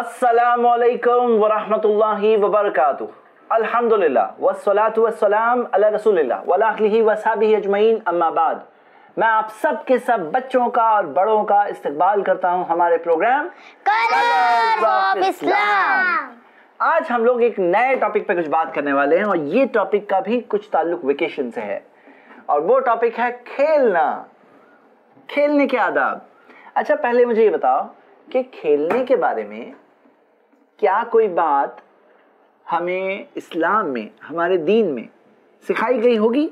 अस्सलामुअलैकुम वरहमतुल्लाहि वबरकातुह। अल्हम्दुलिल्लाह वस्सलातु वस्सलाम अला रसूलिल्लाह व अला आलिहि व असहाबिहि अजमईन, अम्मा बाद। मैं आप सब के सब बच्चों का और बड़ों का इस्तकबाल करता हूँ हमारे प्रोग्राम कलर्स ऑफ इस्लाम। आज हम लोग एक नए टॉपिक पे कुछ बात करने वाले हैं और ये टॉपिक का भी कुछ ताल्लुक वेकेशन से है और वो टॉपिक है खेलना, खेलने के आदाब। अच्छा, पहले मुझे ये बताओ कि खेलने के बारे में क्या कोई बात हमें इस्लाम में, हमारे दीन में सिखाई गई होगी?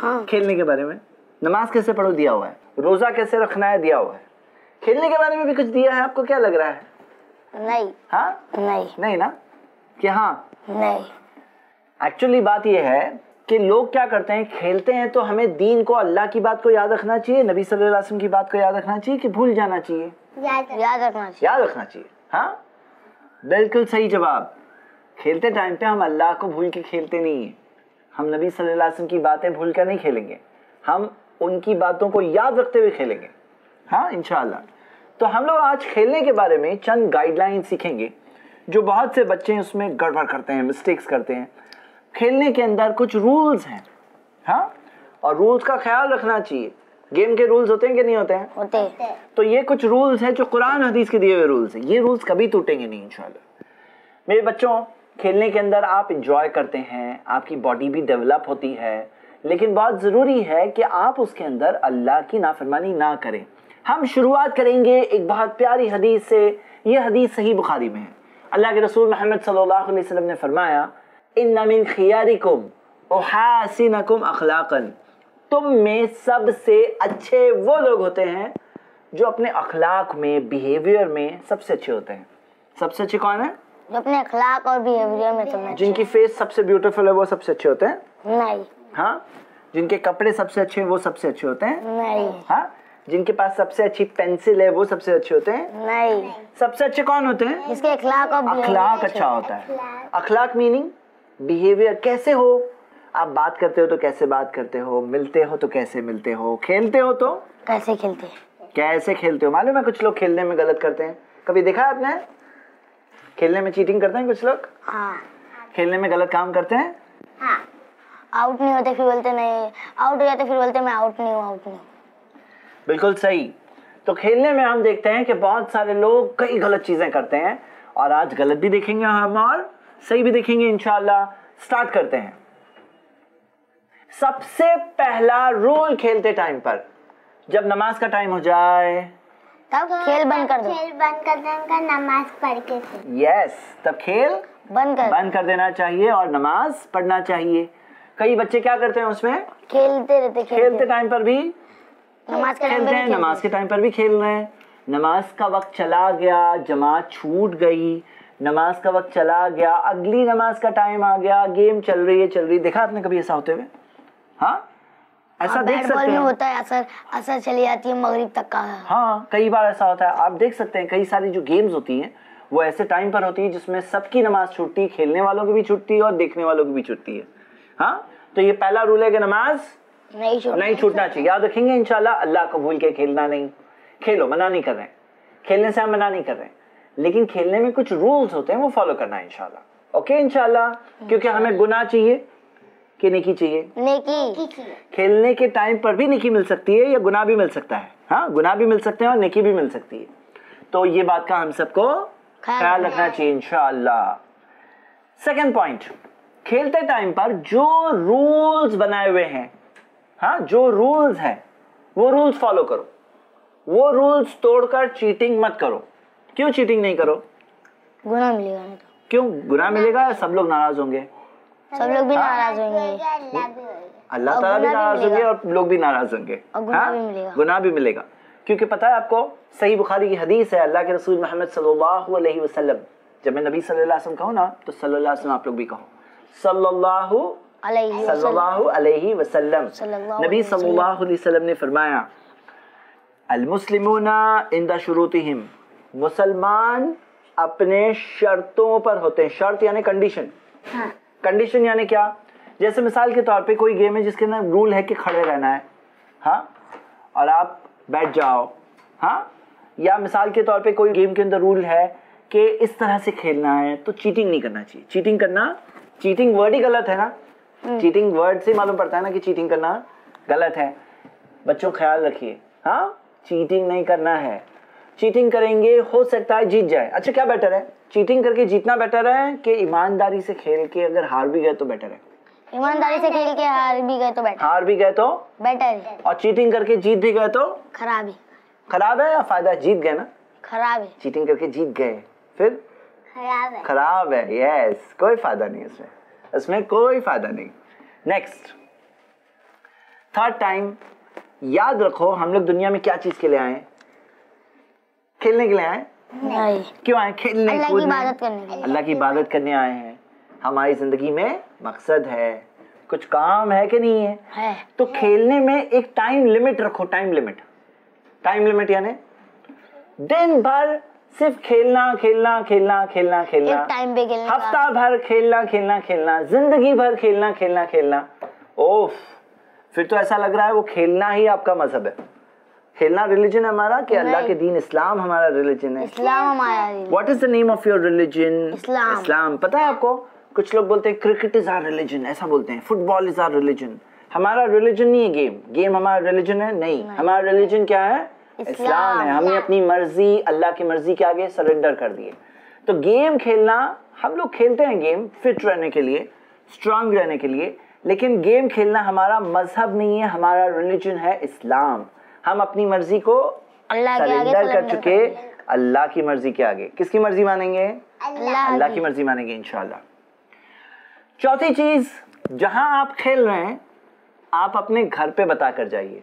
हाँ। खेलने के बारे में नमाज कैसे पढ़ो दिया हुआ है, रोज़ा कैसे रखना है दिया हुआ है, खेलने के बारे में भी कुछ दिया है। आपको क्या लग रहा है? नहीं। हाँ नहीं, नहीं ना कि हाँ नहीं। एक्चुअली बात यह है कि लोग क्या करते हैं, खेलते हैं तो हमें दीन को, अल्लाह की बात को याद रखना चाहिए, नबी सल्लल्लाहु अलैहि वसल्लम की बात को याद रखना चाहिए कि भूल जाना चाहिए? याद रखना चाहिए। हाँ बिल्कुल सही जवाब। खेलते टाइम पे हम अल्लाह को भूल के खेलते नहीं हैं, हम नबी सल्लल्लाहु अलैहि वसल्लम की बातें भूल कर नहीं खेलेंगे, हम उनकी बातों को याद रखते हुए खेलेंगे। हाँ इंशाल्लाह। तो हम लोग आज खेलने के बारे में चंद गाइडलाइन सीखेंगे जो बहुत से बच्चे उसमें गड़बड़ करते हैं, मिस्टेक्स करते हैं। खेलने के अंदर कुछ रूल्स हैं, हाँ, और रूल्स का ख्याल रखना चाहिए। गेम के रूल्स होते हैं कि नहीं होते हैं? होते हैं। तो ये कुछ रूल्स हैं जो कुरान हदीस के दिए हुए रूल्स हैं, ये रूल्स कभी टूटेंगे नहीं इंशाल्लाह। मेरे बच्चों, खेलने के अंदर आप इंजॉय करते हैं, आपकी बॉडी भी डेवलप होती है, लेकिन बहुत ज़रूरी है कि आप उसके अंदर अल्लाह की नाफरमानी ना करें। हम शुरुआत करेंगे एक बहुत प्यारी हदीस से। ये हदीस सही बुखारी में है। अल्लाह के रसूल मोहम्मद सल्लल्लाहु अलैहि वसल्लम ने फरमाया, इन्ना मिन खियारिकुम उहासिनकुम अखलाकन, तुम में सबसे अच्छे वो लोग होते हैं जो अपने अखलाक में, बिहेवियर में सबसे अच्छे होते हैं। सबसे अच्छे कौन है? जो अपने अखलाक और बिहेवियर में सबसे, जिनकी फेस सबसे ब्यूटीफुल है वो सबसे अच्छे होते हैं? नहीं। हाँ, जिनके कपड़े सबसे अच्छे हैं वो सबसे अच्छे होते हैं? नहीं। हाँ, जिनके पास सबसे अच्छी पेंसिल है वो सबसे अच्छे होते हैं? नहीं। सबसे अच्छे कौन होते हैं? जिसके अखलाक और अखलाक अच्छा होता है। अखलाक मीनिंग बिहेवियर, कैसे हो आप, बात करते हो तो कैसे बात करते हो, मिलते हो तो कैसे मिलते हो, खेलते हो तो कैसे खेलते हो, मालूम है कुछ लोग खेलने में गलत करते हैं, कभी देखा है आपने? खेलने में चीटिंग करते हैं कुछ लोग। हाँ। खेलने में गलत काम करते हैं। हाँ। आउट नहीं होते फिर बोलते नहीं आउट हो जाते, फिर बोलते मैं आउट नहीं हूँ, आउट नहीं। बिल्कुल सही। तो खेलने में हम देखते हैं कि बहुत सारे लोग कई गलत चीज़ें करते हैं और आज गलत भी देखेंगे हम और सही भी देखेंगे इंशाल्लाह। स्टार्ट करते हैं। सबसे पहला रूल, खेलते टाइम पर जब नमाज का टाइम हो जाए तब खेल बंद कर दो। खेल बंद कर देना, नमाज पढ़ के। यस, तब खेल बंद कर देना चाहिए और नमाज पढ़ना चाहिए। कई बच्चे क्या करते हैं उसमें, खेलते रहते, खेलते टाइम पर भी नमाज खेलते हैं, नमाज के टाइम पर भी खेल रहे हैं। नमाज का वक्त चला गया, जमात छूट गई, नमाज का वक्त चला गया, अगली नमाज का टाइम आ गया, गेम चल रही है। देखा आपने कभी ऐसा होते हुए? हाँ, ऐसा देख सकते हैं, होता है असर चली जाती है मगरिब तक का। हाँ, कई बार ऐसा होता है, आप देख सकते हैं। कई सारी जो गेम्स होती हैं वो ऐसे टाइम पर होती है जिसमें सबकी नमाज छूटती है, खेलने वालों की भी छूटती है और देखने वालों की भी छूटती है। हाँ, तो ये पहला रूल है कि नमाज नहीं छूटना चाहिए, याद रखेंगे इंशाल्लाह। अल्लाह को भूल के खेलना नहीं, खेलो, मना नहीं कर रहे हैं, खेलने से हम मना नहीं कर रहे हैं, लेकिन खेलने में कुछ रूल्स होते हैं वो फॉलो करना है इंशाल्लाह। ओके इंशाल्लाह। क्योंकि हमें गुनाह चाहिए कि नेकी चाहिए? नेकी। खेलने के टाइम पर भी नेकी मिल सकती है या गुनाह भी मिल सकता है। हाँ, गुनाह भी मिल सकते हैं और नेकी भी मिल सकती है। तो ये बात का हम सबको ख्याल रखना चाहिए इंशाल्लाह। सेकंड पॉइंट, खेलते टाइम पर जो रूल्स बनाए हुए हैं, हाँ, जो रूल्स हैं वो रूल्स फॉलो करो, वो रूल्स तोड़कर चीटिंग मत करो। क्यों चीटिंग नहीं करो? गुनाह मिलेगा। क्यों गुनाह मिलेगा? सब लोग नाराज होंगे, सब लोग भी नाराज होंगे, अल्लाह ताला भी नाराज होंगे और लोग भी नाराज होंगे, गुनाह भी मिलेगा। क्योंकि पता है आपको, सही बुखारी की हदीस है, अल्लाह के रसूल मोहम्मद सल्लल्लाहु अलैहि वसल्लम, जब मैं नबी सल्लल्लाहु अलैहि वसल्लम कहूँ ना तो सल्लल्लाहु अलैहि वसल्लम आप लोग भी कहो, सल्लल्लाहु अलैहि वसल्लम। नबी सल्लल्लाहु अलैहि वसल्लम ने फरमाया, अल मुस्लिमूना इंदा शुरूतिहिम, मुसलमान अपने शर्तों पर होते हैं। शर्त यानी कंडीशन। हाँ। कंडीशन यानी क्या? जैसे मिसाल के तौर पे कोई गेम है जिसके अंदर रूल है कि खड़े रहना है, हाँ, और आप बैठ जाओ, हाँ, या मिसाल के तौर पे कोई गेम के अंदर रूल है कि इस तरह से खेलना है तो चीटिंग नहीं करना चाहिए। चीटिंग करना, चीटिंग वर्ड ही गलत है ना, चीटिंग वर्ड से मालूम पड़ता है ना कि चीटिंग करना गलत है। बच्चों ख्याल रखिए, हाँ चीटिंग नहीं करना है। चीटिंग करेंगे हो सकता है जीत जाए। अच्छा क्या बेटर है, चीटिंग करके जीतना बेटर है कि ईमानदारी से खेल के अगर हार भी गए तो बेटर है? ईमानदारी से खेल के हार भी गए तो बेटर, हार भी गए तो बेटर है। और चीटिंग करके जीत भी गए तो खराब ही खराब है या फायदा? जीत गए ना, खराब है। चीटिंग करके जीत गए फिर खराब है। यस, कोई फायदा नहीं इसमें, इसमें कोई फायदा नहीं। नेक्स्ट थर्ड टाइम याद रखो, हम लोग दुनिया में क्या चीज के लिए आए? खेलने के लिए आए? नहीं। क्यों आए? खेलने, अल्लाह की इबादत करने आए हैं। हमारी जिंदगी में मकसद है, कुछ काम है कि नहीं है, है। तो खेलने में एक टाइम लिमिट रखो। टाइम लिमिट, टाइम लिमिट यानी दिन भर सिर्फ खेलना खेलना खेलना खेलना खेलना, टाइम पे खेलना, हफ्ता भर खेलना खेलना खेलना, जिंदगी भर खेलना खेलना खेलना। ओफ, फिर तो ऐसा लग रहा है वो खेलना ही आपका मजहब है। खेलना रिलीजन है हमारा कि अल्लाह के दीन इस्लाम हमारा रिलीजन है। इस्लाम हमारा दीन। What is the name of your religion? इस्लाम। इस्लाम। पता है आपको, कुछ लोग बोलते हैं क्रिकेट इज आवर रिलीजन, ऐसा बोलते हैं, फुटबॉल इज आवर रिलीजन। हमारा रिलीजन नहीं है गेम, गेम हमारा रिलीजन है नहीं, हमारा रिलीजन क्या है? इस्लाम है। हमने अपनी मर्जी अल्लाह की मर्जी के आगे सरेंडर कर दिए। तो गेम खेलना, हम लोग खेलते हैं गेम फिट रहने के लिए, स्ट्रांग रहने के लिए, लेकिन गेम खेलना हमारा मजहब नहीं है, हमारा रिलीजन है इस्लाम। हम अपनी मर्जी को सरेंडर कर चुके अल्लाह की मर्जी के आगे। किसकी मर्जी मानेंगे? अल्लाह की मर्जी मानेंगे इंशाल्लाह। चौथी चीज, जहां आप खेल रहे हैं आप अपने घर पे बता कर जाइए।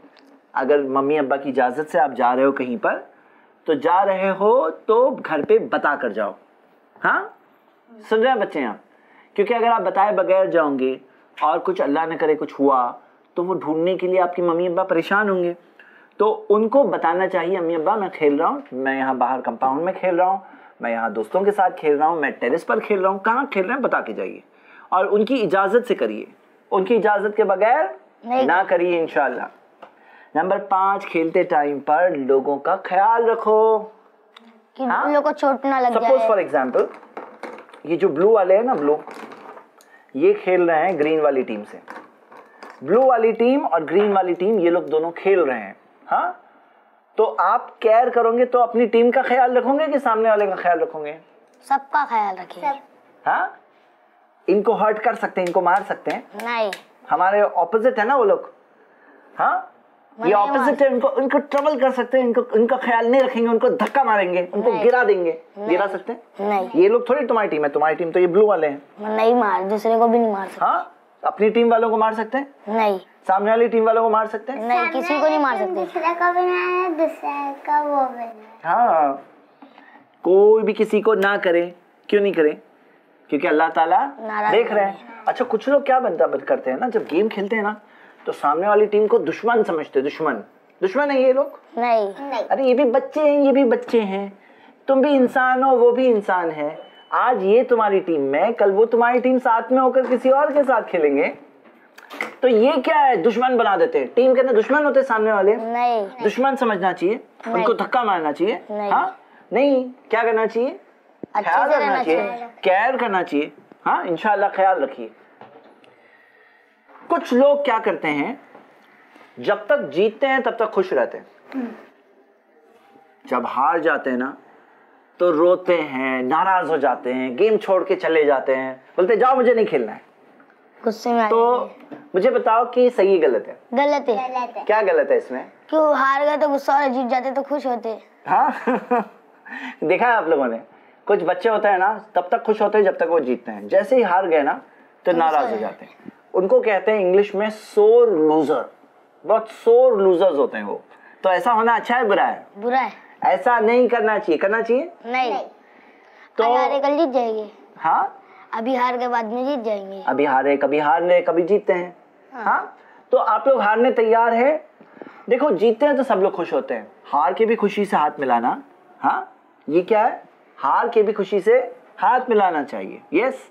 अगर मम्मी अब्बा की इजाज़त से आप जा रहे हो कहीं पर, तो जा रहे हो तो घर पे बता कर जाओ। हाँ सुन रहे हैं बच्चे आप? क्योंकि अगर आप बताए बगैर जाओगे और कुछ अल्लाह न करे कुछ हुआ तो वो ढूंढने के लिए आपकी मम्मी अब्बा परेशान होंगे। तो उनको बताना चाहिए, अम्मी अब्बा मैं खेल रहा हूँ, मैं यहाँ बाहर कंपाउंड में खेल रहा हूँ, मैं यहाँ दोस्तों के साथ खेल रहा हूँ, मैं टेरेस पर खेल रहा हूँ, कहाँ खेल रहे हैं बता के जाइए। और उनकी इजाज़त से करिए, उनकी इजाज़त के बगैर ना करिए इंशाल्लाह। नंबर 5, खेलते टाइम पर लोगों का ख्याल रखो कि लोगों को चोट ना लग जाए। सपोज फॉर एग्जाम्पल ये जो ब्लू वाले हैं ना, ब्लू, ये खेल रहे हैं ग्रीन वाली टीम से। ब्लू वाली टीम और ग्रीन वाली टीम ये लोग दोनों खेल रहे हैं। हाँ तो आप केयर करोगे तो अपनी टीम का ख्याल रखोगे कि सामने वाले का ख्याल रखोगे? सबका ख्याल रखेंगे। हाँ इनको हर्ट कर सकते हैं, इनको मार सकते हैं? नहीं, हमारे ऑपोजिट है ना वो लोग। हाँ ये ऑपोजिट है, उनको ट्रबल कर सकते हैं, इनको उनका ख्याल नहीं रखेंगे, उनको धक्का मारेंगे, उनको गिरा देंगे। गिरा सकते हैं? नहीं, ये लोग थोड़ी तुम्हारी टीम है, तुम्हारी टीम तो ये ब्लू वाले हैं। नहीं मार, दूसरे को भी नहीं मार सकते। हाँ अपनी टीम वालों को मार सकते हैं? नहीं। सामने वाली टीम वालों को मार सकते हैं? नहीं, किसी को नहीं मार सकते। दूसरे को भी नहीं, दूसरे का वो भी नहीं। हाँ कोई भी किसी को ना करे। क्यों नहीं करे? क्योंकि अल्लाह ताला देख रहे हैं। अच्छा कुछ लोग क्या बनता करते हैं ना, जब गेम खेलते हैं ना तो सामने वाली टीम को दुश्मन समझते हैं। दुश्मन दुश्मन है ये लोग? नहीं। अरे ये भी बच्चे हैं, ये भी बच्चे हैं, तुम भी इंसान हो वो भी इंसान है। आज ये तुम्हारी टीम में, कल वो तुम्हारी टीम, साथ में होकर किसी और के साथ खेलेंगे। तो ये क्या है, दुश्मन बना देते हैं। टीम के अंदर दुश्मन होते हैं सामने वाले? नहीं। दुश्मन समझना चाहिए, उनको धक्का मारना चाहिए? हाँ नहीं। क्या करना चाहिए? ख्याल रखना चाहिए, केयर करना चाहिए। हाँ इंशाल्लाह ख्याल रखिए। कुछ लोग क्या करते हैं, जब तक जीतते हैं तब तक खुश रहते हैं, जब हार जाते हैं ना तो रोते हैं, नाराज हो जाते हैं, गेम छोड़ के चले जाते हैं, बोलते जाओ मुझे नहीं खेलना है, गुस्से में। तो मुझे बताओ कि सही गलत है? गलत है। गलत है। क्या गलत है इसमें? क्यों हार गए तो गुस्सा और जीत जाते तो खुश होते। हाँ देखा है आप लोगों ने, कुछ बच्चे होते हैं ना तब तक खुश होते हैं जब तक वो जीतते हैं, जैसे ही हार गए ना तो नाराज हो जाते हैं। उनको कहते हैं इंग्लिश में सोर लूजर, बहुत सोर लूजर्स होते हैं वो। तो ऐसा होना अच्छा है बुरा है? बुरा है, ऐसा नहीं करना चाहिए। करना चाहिए? नहीं। तो हारे कल जीत जाएंगे। हाँ अभी हार के बाद में जीत जाएंगे। अभी हारे, कभी हार ले, कभी जीतते हैं। हाँ तो आप लोग हारने तैयार है? देखो जीतते हैं तो सब लोग खुश होते हैं, हार के भी खुशी से हाथ मिलाना। हाँ ये क्या है, हार के भी खुशी से हाथ मिलाना चाहिए। यस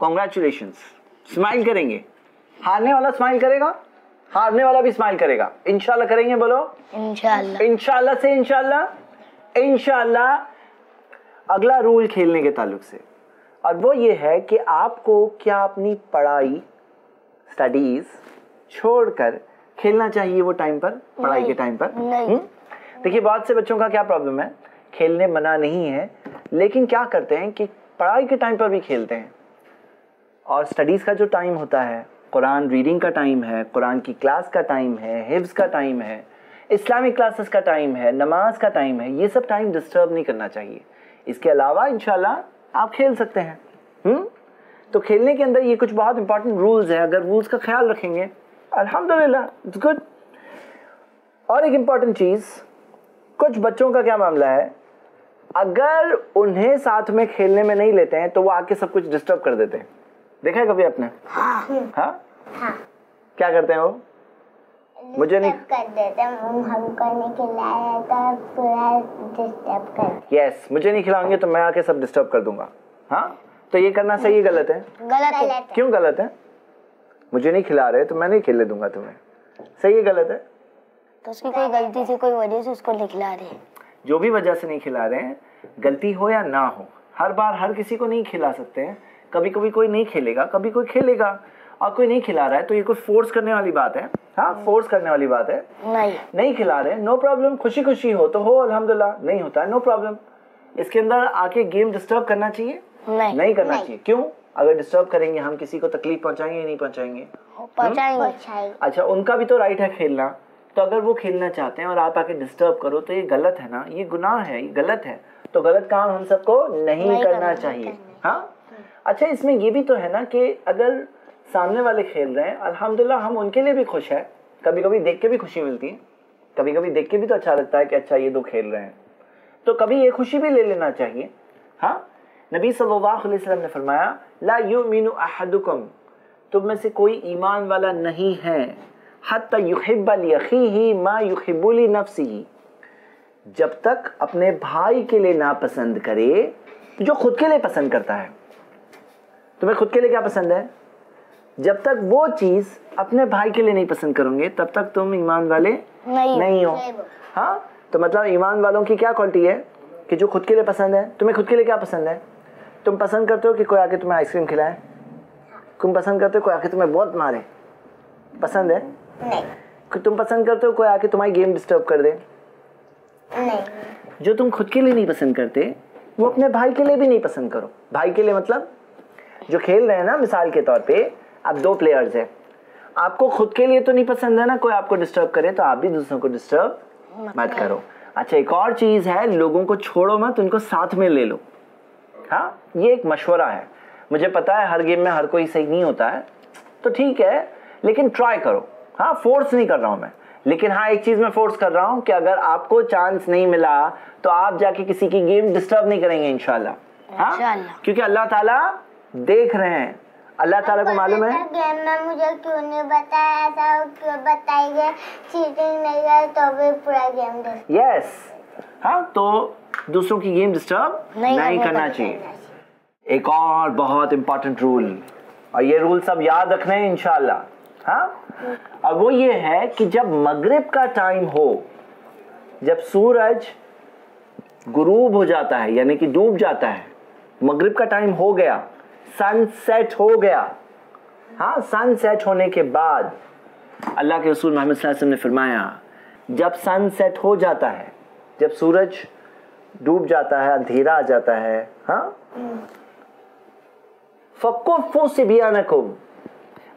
कॉन्ग्रेचुलेशंस, स्माइल करेंगे। हारने वाला स्माइल करेगा, हारने वाला भी स्माइल करेगा। इंशाल्लाह करेंगे, बोलो इंशाल्लाह। इंशाल्लाह से इंशाल्लाह, इंशाल्लाह। अगला रूल खेलने के ताल्लुक से, और वो ये है कि आपको क्या अपनी पढ़ाई स्टडीज़ छोड़कर खेलना चाहिए वो टाइम पर, पढ़ाई के टाइम पर? नहीं। देखिए बहुत से बच्चों का क्या प्रॉब्लम है, खेलने मना नहीं है लेकिन क्या करते हैं कि पढ़ाई के टाइम पर भी खेलते हैं और स्टडीज़ का जो टाइम होता है, कुरान रीडिंग का टाइम है, कुरान की क्लास का टाइम है, हिफ्ज़ का टाइम है, इस्लामिक क्लासेस का टाइम है, नमाज का टाइम है, ये सब टाइम डिस्टर्ब नहीं करना चाहिए। इसके अलावा इंशाल्लाह आप खेल सकते हैं। तो खेलने के अंदर ये कुछ बहुत इंपॉर्टेंट रूल्स हैं, अगर रूल्स का ख्याल रखेंगे अल्हम्दुलिल्लाह इट्स गुड। और एक इम्पॉर्टेंट चीज़, कुछ बच्चों का क्या मामला है, अगर उन्हें साथ में खेलने में नहीं लेते हैं तो वो आके सब कुछ डिस्टर्ब कर देते हैं। देखा है कभी आपने? हाँ। क्या करते हैं वो? मुझे नहीं कर देते, हमको नहीं खिलाया तो पूरा डिस्टर्ब कर। यस, मुझे नहीं खिलाएंगे तो मैं आके सब डिस्टर्ब कर दूंगा। हाँ, तो ये करना सही है, गलत है? गलत है। क्यों गलत है? मुझे नहीं खिला रहे तो मैं नहीं खेलने दूंगा तुम्हें, सही है? गलत है। तो उसकी कोई गलती से, कोई वजह से उसको नहीं खिला रहे, जो भी वजह से नहीं खिला रहे हैं, गलती हो या ना हो, हर बार हर किसी को नहीं खिला सकते हैं। कभी कभी कोई नहीं खेलेगा, कभी कोई खेलेगा, और कोई नहीं खिला रहा है तो ये कोई फोर्स करने वाली बात है? हाँ, फोर्स करने वाली बात है नहीं। नहीं खिला रहे, नो प्रॉब्लम, खुशी खुशी हो तो हो, अल्हम्दुलिल्लाह। नहीं होता है, नो प्रॉब्लम। इसके अंदर आके गेम डिस्टर्ब करना चाहिए नहीं करना चाहिए। क्यों? अगर डिस्टर्ब करेंगे हम किसी को तकलीफ पहुंचाएंगे या नहीं पहुंचाएंगे? अच्छा, उनका भी तो राइट है खेलना, तो अगर वो खेलना चाहते हैं और आप आके डिस्टर्ब करो तो ये गलत है ना, ये गुनाह है, ये गलत है। तो गलत काम हम सबको नहीं करना चाहिए। हाँ, अच्छा, इसमें ये भी तो है ना कि अगर सामने वाले खेल रहे हैं अल्हम्दुलिल्लाह, हम उनके लिए भी खुश है, कभी कभी देख के भी खुशी मिलती है, कभी कभी देख के भी तो अच्छा लगता है कि अच्छा ये दो खेल रहे हैं, तो कभी ये खुशी भी ले लेना चाहिए। हाँ, नबी सल्लल्लाहु अलैहि वसल्लम ने फरमाया, ला युमिनु अहदुकुम, तुम में से कोई ईमान वाला नहीं है, हत्ता युहिब्बा लि अखीही मा युहिब्बु लि नफ्सिही, जब तक अपने भाई के लिए ना पसंद करे जो खुद के लिए पसंद करता है। तुम्हें खुद के लिए क्या पसंद है? जब तक वो चीज़ अपने भाई के लिए नहीं पसंद करोगे तब तक तुम ईमान वाले नहीं हो। हाँ, तो मतलब ईमान वालों की क्या क्वालिटी है कि जो खुद के लिए पसंद है। तुम्हें खुद के लिए क्या पसंद है? तुम पसंद करते हो कि कोई आके तुम्हें आइसक्रीम खिलाए? तुम पसंद करते हो कोई आके तुम्हें बहुत मारे? पसंद है नहीं। तुम पसंद करते हो कोई आके तुम्हारी गेम डिस्टर्ब कर दे? नहीं। जो तुम खुद के लिए नहीं पसंद करते वो अपने भाई के लिए भी नहीं पसंद करो। भाई के लिए मतलब जो खेल रहे हैं ना, मिसाल के तौर पर आप दो प्लेयर्स हैं, आपको खुद के लिए तो नहीं पसंद है ना कोई आपको डिस्टर्ब करे, तो आप भी दूसरों को डिस्टर्ब मत करो। अच्छा, एक और चीज़ है, लोगों को छोड़ो मत, उनको साथ में ले लो। हाँ, ये एक मशवरा है। मुझे पता है हर गेम में हर कोई सही नहीं होता है, तो ठीक है, लेकिन ट्राई करो। हाँ, फोर्स नहीं कर रहा हूँ मैं, लेकिन हाँ एक चीज़ मैं फोर्स कर रहा हूँ कि अगर आपको चांस नहीं मिला तो आप जाके किसी की गेम डिस्टर्ब नहीं करेंगे इंशाल्लाह। हाँ, क्योंकि अल्लाह ताला देख रहे हैं, अल्लाह ताला को मालूम है। गेम में मुझे क्यों नहीं बताया, ऐसा क्यों बताएंगे, चीटिंग नहीं है तो भी पूरा गेम डिस्टर्ब। यस, हाँ, तो दूसरों की गेम डिस्टर्ब नहीं करना चाहिए। एक और बहुत इम्पोर्टेंट रूल, और ये रूल सब याद रखना है इंशाल्लाह। हाँ, और वो ये है कि जब मगरिब का टाइम हो, जब सूरज गुरूब हो जाता है यानी कि डूब जाता है, मगरिब का टाइम हो गया, सनसेट हो गया। हाँ, सनसेट होने के बाद अल्लाह के रसूल मोहम्मद सल्लल्लाहु अलैहि वसल्लम ने फरमाया, जब सनसेट हो जाता है, जब सूरज डूब जाता है, अंधेरा आ जाता है, हाँ, फक्कुफ़ू सिबयानकुम,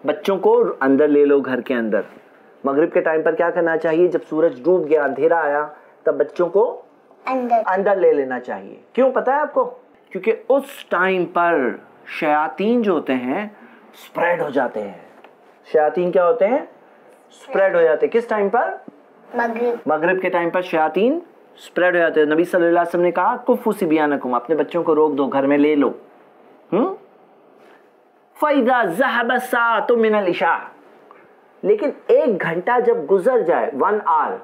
बच्चों को अंदर ले लो घर के अंदर। मगरिब के टाइम पर क्या करना चाहिए? जब सूरज डूब गया, अंधेरा आया, तब बच्चों को अंदर ले लेना चाहिए। क्यों पता है आपको? क्योंकि उस टाइम पर शयातीन जो होते हैं स्प्रेड हो जाते हैं। शयातीन क्या होते हैं? स्प्रेड हो जाते हैं। किस टाइम पर? मगरिब के टाइम पर शयातीन स्प्रेड हो जाते हैं। नबी सल्लल्लाहु अलैहि वसल्लम ने कहा, कुफ़ू सिबयानकुम, अपने बच्चों को रोक दो, घर में ले लो। फ़इज़ा ज़हबत साअतु मिनल इशा, लेकिन एक घंटा जब गुजर जाए, 1 आवर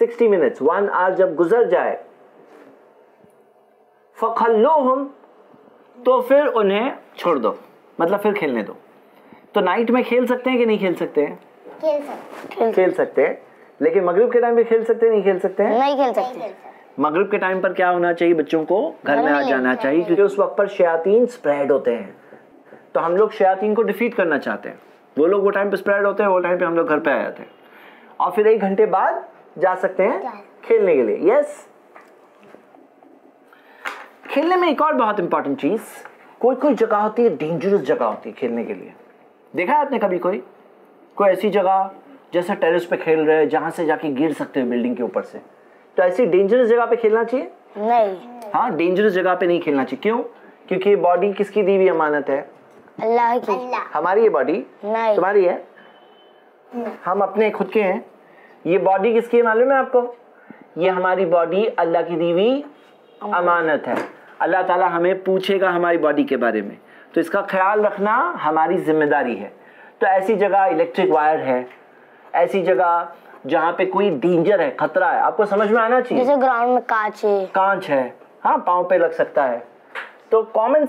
60 मिनट्स 1 आवर जब गुजर जाए, फ़खल्लूहुम, तो फिर उन्हें छोड़ दो, मतलब फिर खेलने दो। तो नाइट में खेल सकते हैं कि नहीं खेल सकते हैं? खेल सकते हैं। लेकिन मगरिब के टाइम पे खेल सकते हैं, नहीं खेल सकते हैं? नहीं खेल सकते। मगरिब के टाइम पर क्या होना चाहिए, बच्चों को घर में आ जाना चाहिए, क्योंकि उस वक्त पर शयातीन स्प्रेड होते हैं। तो हम लोग शयातीन को डिफीट करना चाहते हैं, वो लोग वो टाइम पे स्प्रेड होते हैं, वो टाइम पे हम लोग घर पे आ जाते हैं और फिर 1 घंटे बाद जा सकते हैं खेलने के लिए। यस, खेलने में एक और बहुत इंपॉर्टेंट चीज, कोई कोई जगह होती है डेंजरस जगह होती है खेलने के लिए। देखा है आपने कभी कोई ऐसी जगह जैसे टेरेस पे खेल रहे हैं जहाँ से जाके गिर सकते हैं बिल्डिंग के ऊपर से, तो ऐसी डेंजरस जगह पे खेलना चाहिए नहीं। हाँ, डेंजरस जगह पे नहीं खेलना चाहिए। क्यों? क्योंकि बॉडी किसकी दी हुई अमानत है? अल्लाह की। हमारी ये बॉडी नहीं, तुम्हारी है नहीं। हम अपने खुद के हैं। ये बॉडी किसकी है मालूम है आपको? ये हमारी बॉडी अल्लाह की दी हुई अमानत है। अल्लाह ताला हमें पूछेगा हमारी बॉडी के बारे में, तो इसका ख्याल रखना हमारी जिम्मेदारी है। तो ऐसी जगह इलेक्ट्रिक वायर है, ऐसी जगह जहाँ पे कोई डेंजर है, खतरा है, आपको समझ में आना चाहिए। जैसे ग्राउंड में कांच है, हाँ, पाँव पे लग सकता है। तो कॉमन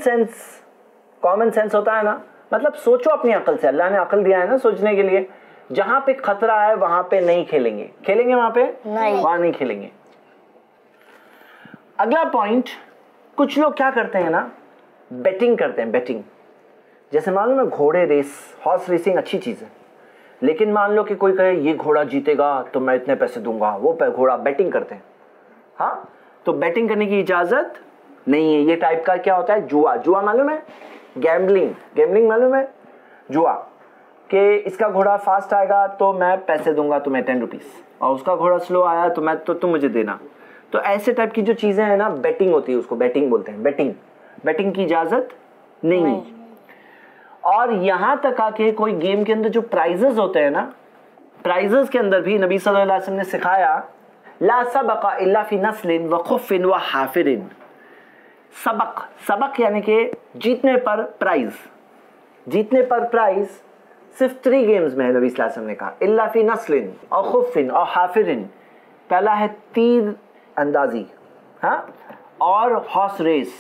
सेंस होता है ना, मतलब सोचो अपनी अकल से, अल्लाह ने अकल दिया है ना सोचने के लिए। जहाँ पे खतरा है वहाँ पे नहीं खेलेंगे वहाँ पे नहीं, वहाँ नहीं खेलेंगे। अगला पॉइंट, कुछ लोग क्या करते हैं ना, बेटिंग करते हैं। बेटिंग जैसे मालूम है घोड़े रेस, हॉर्स रेसिंग अच्छी चीज़ है, लेकिन मान लो कि कोई कहे ये घोड़ा जीतेगा तो मैं इतने पैसे दूंगा, वो घोड़ा बेटिंग करते हैं। हाँ, तो बेटिंग करने की इजाज़त नहीं है। ये टाइप का क्या होता है, जुआ मालूम है, गैम्बलिंग मालूम है, जुआ कि इसका घोड़ा फास्ट आएगा तो मैं पैसे दूंगा तुम्हें 10 रुपीस, और उसका घोड़ा स्लो आया तो मैं तुम मुझे देना। तो ऐसे टाइप की जो चीज़ें हैं ना, बेटिंग होती है, उसको बेटिंग बोलते हैं। बेटिंग की इजाज़त नहीं है। और यहाँ तक आके कोई गेम के अंदर जो प्राइजेस होते हैं ना, प्राइजेस के अंदर भी नबी सल्लल्लाहु अलैहि वसल्लम ने सिखाया, ला सबक़ इल्ला फ़ी नस्लिन व खुफ़्फ़िन व हाफ़िरिन। सबक यानी कि जीतने पर प्राइज़ सिर्फ 3 गेम्स में है। नबी सल्लल्लाहु अलैहि वसल्लम ने कहा इल्ला फ़ी नस्लिन और खुफ़्फ़िन और हाफ़िरिन। पहला है तीर अंदाजी, हाँ, और हॉर्स रेस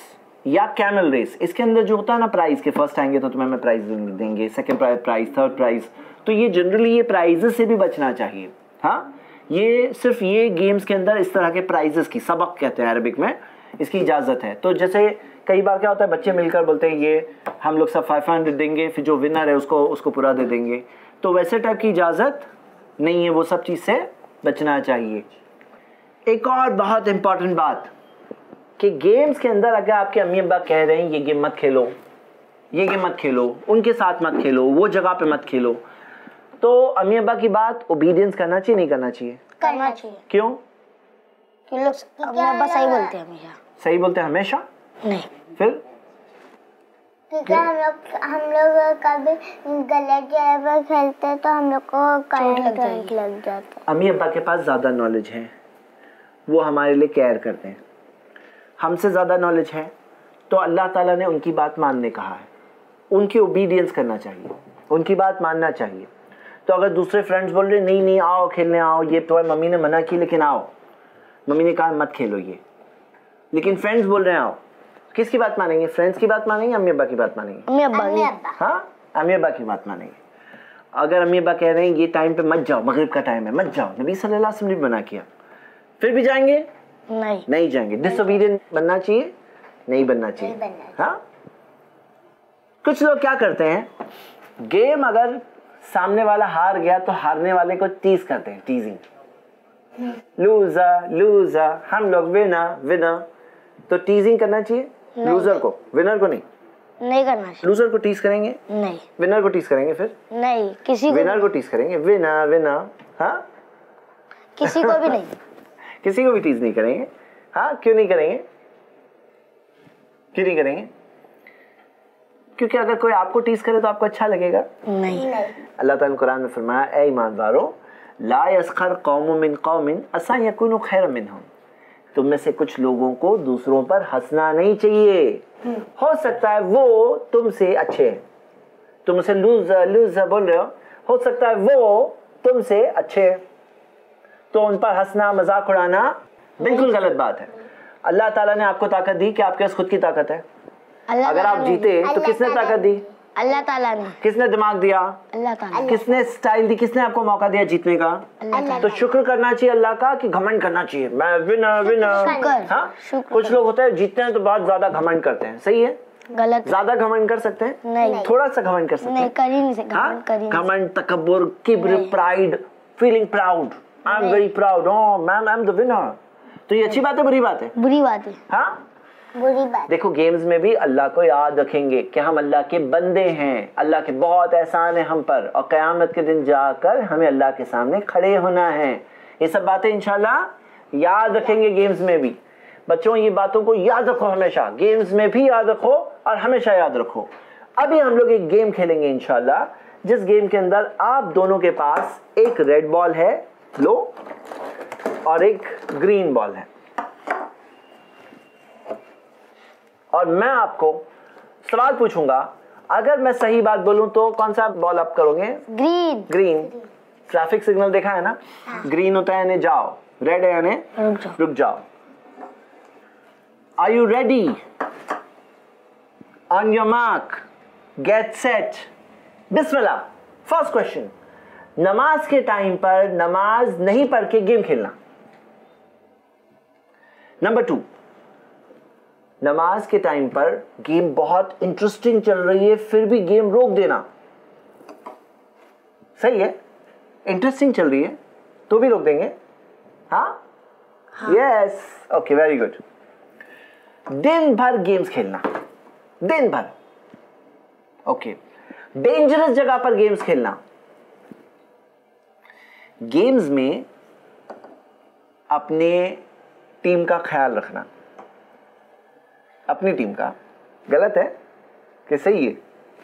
या कैमल रेस। इसके अंदर जो होता है ना प्राइज़ के, फर्स्ट आएंगे तो तुम्हें मैं प्राइज़ देंगे, सेकंड प्राइज़, थर्ड प्राइज़। तो ये जनरली ये प्राइजेस से भी बचना चाहिए। हाँ, ये सिर्फ ये गेम्स के अंदर इस तरह के प्राइजेस की, सबक कहते हैं अरबिक में, इसकी इजाज़त है। तो जैसे कई बार क्या होता है, बच्चे मिलकर बोलते हैं ये हम लोग सब 500 देंगे, फिर जो विनर है उसको पूरा दे देंगे। तो वैसे टाइप की इजाज़त नहीं है, वो सब चीज़ से बचना चाहिए। एक और बहुत इम्पॉर्टेंट बात कि गेम्स के अंदर अगर आपके अम्मी अब्बा कह रहे हैं ये गेम मत खेलो, उनके साथ मत खेलो, वो जगह पे मत खेलो, तो अम्मी अब्बा की बात ओबीडियंस करना चाहिए नहीं करना चाहिए? करना चाहिए। क्यों? कि लोग अम्मी अब्बा सही बोलते हैं हमेशा नहीं। फिर क्योंकि हम लोग कभी गलत जगह पर खेलते हैं तो हम लोग को करंट लग जाता है। अम्मी अब्बा के पास ज़्यादा नॉलेज है, वो हमारे लिए केयर करते हैं, हमसे ज़्यादा नॉलेज है, तो अल्लाह ताला ने उनकी बात मानने कहा है, उनकी ओबीडियंस करना चाहिए, उनकी बात मानना चाहिए। तो अगर दूसरे फ्रेंड्स बोल रहे नहीं आओ खेलने, आओ, ये तुम्हारी मम्मी ने मना की लेकिन आओ, मम्मी ने कहा मत खेलो ये, लेकिन फ्रेंड्स बोल रहे हैं आओ, किसकी बात मानेंगे? फ्रेंड्स की बात मानेंगे, अम्मी अब्बा की बात मानेंगे? हाँ, अम्मी अब्बा की बात मानेंगे। अगर अम्मी अब्बा कह रहे हैं ये टाइम पर मत जाओ, मगरिब का टाइम है मत जाओ, नबी सल्लल्लाहु अलैहि वसल्लम ने मना किया, फिर भी जाएंगे? नहीं जाएंगे। डिसोबीडियंट बनना चाहिए नहीं बनना चाहिए। हाँ, कुछ लोग क्या करते हैं, गेम अगर सामने वाला हार गया तो हारने वाले को टीज करते हैं, टीजिंग, लूजा, हम लोग विना। तो टीजिंग करना चाहिए लूजर को, विनर को नहीं करना चाहिए। लूजर को टीज करेंगे नहीं, विनर को टीज करेंगे, फिर नहीं किसी विनर को टीज करेंगे, विना। हाँ, किसी को भी टीज नहीं करेंगे। हाँ, क्यों नहीं करेंगे? क्योंकि अगर कोई आपको टीज करे तो आपको अच्छा लगेगा नहीं। अल्लाह ताला ने कुरान में फरमाया, ऐ ईमानदारों, ला यसखर कौमुम मिन कौमिन असा यकुनु खैरम मिनहुम। तुम में से कुछ लोगों को दूसरों पर हंसना नहीं चाहिए, हो सकता है वो तुमसे अच्छे हैं। तुम उसे लूज़र बोल रहे हो सकता है वो तुमसे अच्छे हैं, तो उन पर हंसना, मजाक उड़ाना बिल्कुल गलत बात है। अल्लाह ताला ने आपको ताकत दी कि आपके पास खुद की ताकत है। अगर आप जीते तो किसने ताकत दी? अल्लाह ताला ने। किसने दिमाग दिया? अल्लाह ताला। किसने स्टाइल दी? किसने आपको मौका दिया जीतने का? अल्लाह। तो शुक्र करना चाहिए अल्लाह का कि घमंड करना चाहिए, मैं विनर विनर। हाँ, कुछ लोग होते हैं जीतते हैं तो बहुत ज्यादा घमंड करते हैं, सही है गलत? ज्यादा घमंड कर सकते हैं? नहीं, थोड़ा सा घमंड कर सकते हैं। कर ही नहीं। घमंड, तकब्बुर, किब्र, pride, feeling proud, I am very proud, oh ma'am I am the winner. तो ये अच्छी बात है बुरी बात है? बुरी बात है। हाँ बुरी बात। देखो गेम्स में भी अल्लाह को याद रखेंगे कि हम अल्लाह के बंदे हैं, अल्लाह के बहुत एहसान है हम पर, और क़यामत के दिन जाकर हमें अल्लाह के सामने खड़े होना है। ये सब बातें इंशाल्लाह याद रखेंगे गेम्स में भी। बच्चों ये बातों को याद रखो हमेशा, गेम्स में भी याद रखो और हमेशा याद रखो। अभी हम लोग एक गेम खेलेंगे इंशाल्लाह, जिस गेम के अंदर आप दोनों के पास एक रेड बॉल है, लो, और एक ग्रीन बॉल है, और मैं आपको सवाल पूछूंगा, अगर मैं सही बात बोलूं तो कौन सा बॉल आप करोगे? ग्रीन। ग्रीन। ट्रैफिक सिग्नल देखा है ना? हाँ। ग्रीन होता है यानी जाओ, रेड है यानी रुक जाओ। Are you ready? On your mark, get set, बिस्मिल्लाह। फर्स्ट क्वेश्चन, नमाज के टाइम पर नमाज नहीं पढ़ के गेम खेलना। नंबर टू, नमाज के टाइम पर गेम बहुत इंटरेस्टिंग चल रही है फिर भी गेम रोक देना, सही है? इंटरेस्टिंग चल रही है तो भी रोक देंगे। हाँ यस, ओके वेरी गुड। दिन भर गेम्स खेलना, दिन भर, ओके। डेंजरस जगह पर गेम्स खेलना, गेम्स में अपने टीम का ख्याल रखना, अपनी टीम का। गलत है कि सही है?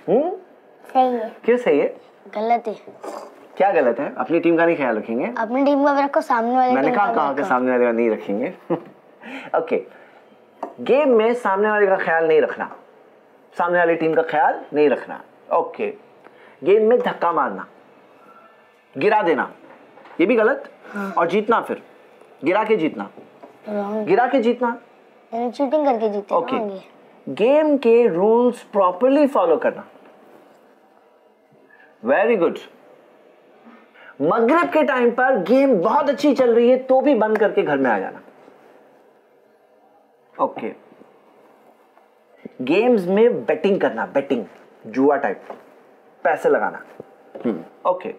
सही है। क्यों सही है? गलत है। क्या गलत है? अपनी टीम का नहीं ख्याल रखेंगे, अपनी टीम का रखो, सामने वाले, मैंने कहा कि सामने वाले का नहीं रखेंगे। ओके, गेम में सामने वाले का ख्याल नहीं रखना, सामने वाली टीम का ख्याल नहीं रखना, ओके। गेम में धक्का मारना, गिरा देना, ये भी गलत। हाँ। और जीतना, फिर गिरा के जीतना, गिरा के जीतना, चीटिंग करके जीतना, ओके। गेम के रूल्स प्रॉपर्ली फॉलो करना, वेरी गुड। मगरिब के टाइम पर गेम बहुत अच्छी चल रही है तो भी बंद करके घर में आ जाना, ओके। गेम्स में बेटिंग करना, बेटिंग, जुआ टाइप, पैसे लगाना, ओके।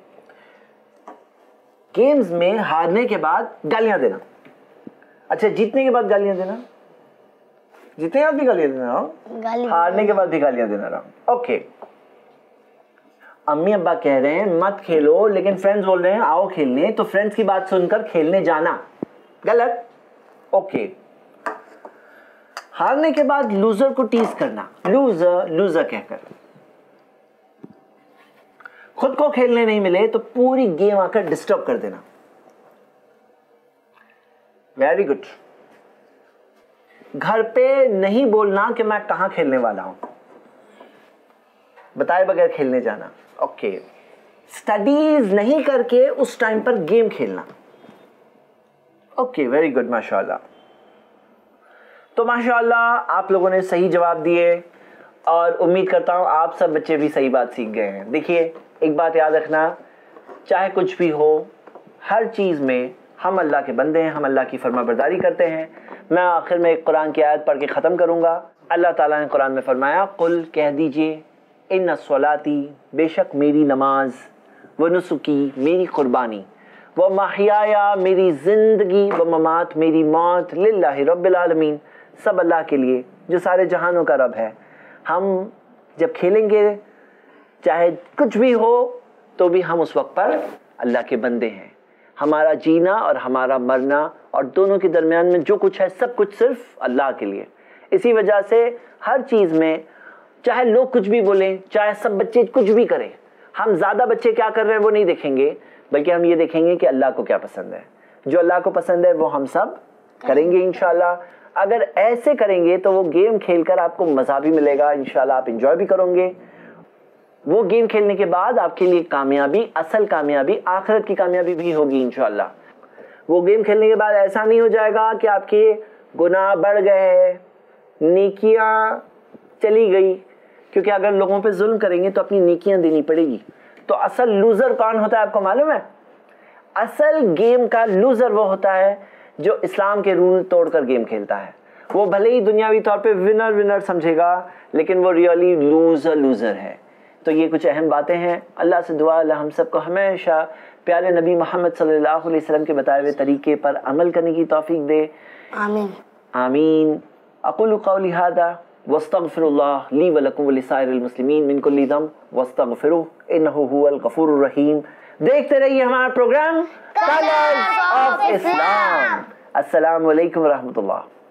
गेम्स में हारने के बाद गालियां देना, अच्छा जीतने के बाद गालियां देना, जीतने आप भी गालियां देना, हारने के बाद भी गालियां देना रहा, ओके। अम्मी अब्बा कह रहे हैं मत खेलो, लेकिन फ्रेंड्स बोल रहे हैं आओ खेलने, तो फ्रेंड्स की बात सुनकर खेलने जाना, गलत, ओके। हारने के बाद लूजर को टीज करना, लूजर लूजर कहकर। खुद को खेलने नहीं मिले तो पूरी गेम आकर डिस्टर्ब कर देना, वेरी गुड। घर पे नहीं बोलना कि मैं कहाँ खेलने वाला हूं, बताए बगैर खेलने जाना, ओके। स्टडीज नहीं करके उस टाइम पर गेम खेलना, ओके वेरी गुड, माशाल्लाह। तो माशाल्लाह आप लोगों ने सही जवाब दिए और उम्मीद करता हूं आप सब बच्चे भी सही बात सीख गए हैं। देखिए एक बात याद रखना, चाहे कुछ भी हो, हर चीज़ में हम अल्लाह के बंदे हैं, हम अल्लाह की फरमाबरदारी करते हैं। मैं आखिर में एक कुरान की आयत पढ़ के ख़त्म करूँगा। अल्लाह ताला ने कुरान में फरमाया, कुल कह दीजिए, इन्ना सलाती, बेशक मेरी नमाज, व नुसुकी, मेरी कुर्बानी, व महयाया, मेरी ज़िंदगी, व ममात, मेरी मौत, लिल्लाहि रब्बिल आलमीन, सब अल्लाह के लिए जो सारे जहानों का रब है। हम जब खेलेंगे चाहे कुछ भी हो तो भी हम उस वक्त पर अल्लाह के बंदे हैं। हमारा जीना और हमारा मरना और दोनों के दरमियान में जो कुछ है सब कुछ सिर्फ अल्लाह के लिए। इसी वजह से हर चीज़ में चाहे लोग कुछ भी बोलें, चाहे सब बच्चे कुछ भी करें, हम ज़्यादा बच्चे क्या कर रहे हैं वो नहीं देखेंगे, बल्कि हम ये देखेंगे कि अल्लाह को क्या पसंद है। जो अल्लाह को पसंद है वो हम सब करेंगे इंशाल्लाह। अगर ऐसे करेंगे तो वो गेम खेल कर आपको मज़ा भी मिलेगा इंशाल्लाह, आप इंजॉय भी करोगे। वो गेम खेलने के बाद आपके लिए कामयाबी, असल कामयाबी, आखिरत की कामयाबी भी होगी इंशाल्लाह। वो गेम खेलने के बाद ऐसा नहीं हो जाएगा कि आपके गुनाह बढ़ गए, नेकियां चली गई, क्योंकि अगर लोगों पे जुल्म करेंगे तो अपनी नेकियां देनी पड़ेगी। तो असल लूज़र कौन होता है आपको मालूम है? असल गेम का लूज़र वो होता है जो इस्लाम के रूल तोड़कर गेम खेलता है। वो भले ही दुनियावी तौर पे विनर विनर समझेगा लेकिन वो रियली लूज़र लूज़र है। तो ये कुछ अहम बातें हैं। अल्लाह से दुआ अल्लाह हम सबको हमेशा प्यारे नबी मोहम्मद सल्लल्लाहु अलैहि वसल्लम के बताए हुए तरीके पर अमल करने की तौफीक दे। आमीन आमीन। अक़ूलु क़ौली हादा वस्तग़फ़िरुल्लाह ली व लकुम व लिसाइरिल मुस्लिमीन मिन कुल्लि ज़ंब वस्तग़फ़िरुहु इन्नहु हुवल गफ़ूरुर रहीम। देखते रहिए हमारा प्रोग्राम कलर्स ऑफ इस्लाम। अस्सलामु अलैकुम व रहमतुल्लाह।